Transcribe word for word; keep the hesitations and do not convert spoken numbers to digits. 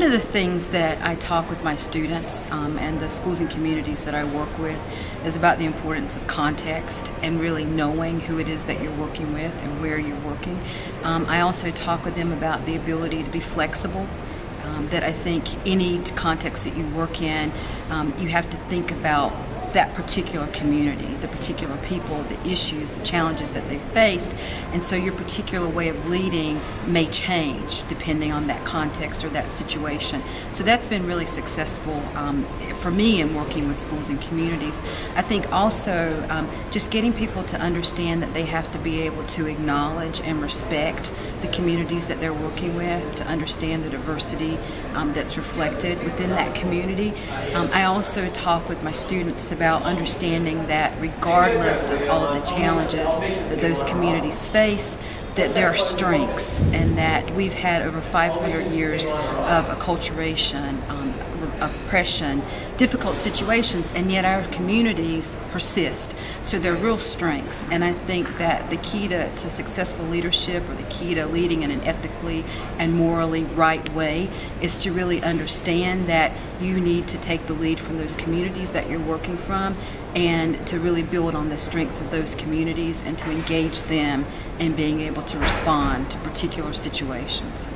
One of the things that I talk with my students um, and the schools and communities that I work with is about the importance of context and really knowing who it is that you're working with and where you're working. Um, I also talk with them about the ability to be flexible, um, that I think any context that you work in, um, you have to think about that particular community, the particular people, the issues, the challenges that they faced, and so your particular way of leading may change depending on that context or that situation. So that's been really successful um, for me in working with schools and communities. I think also um, just getting people to understand that they have to be able to acknowledge and respect the communities that they're working with, to understand the diversity um, that's reflected within that community. Um, I also talk with my students about about understanding that regardless of all of the challenges that those communities face, that there are strengths, and that we've had over five hundred years of acculturation, um, oppression, difficult situations, and yet our communities persist. So they're real strengths, and I think that the key to, to successful leadership, or the key to leading in an ethically and morally right way, is to really understand that you need to take the lead from those communities that you're working from, and to really build on the strengths of those communities and to engage them in being able to respond to particular situations.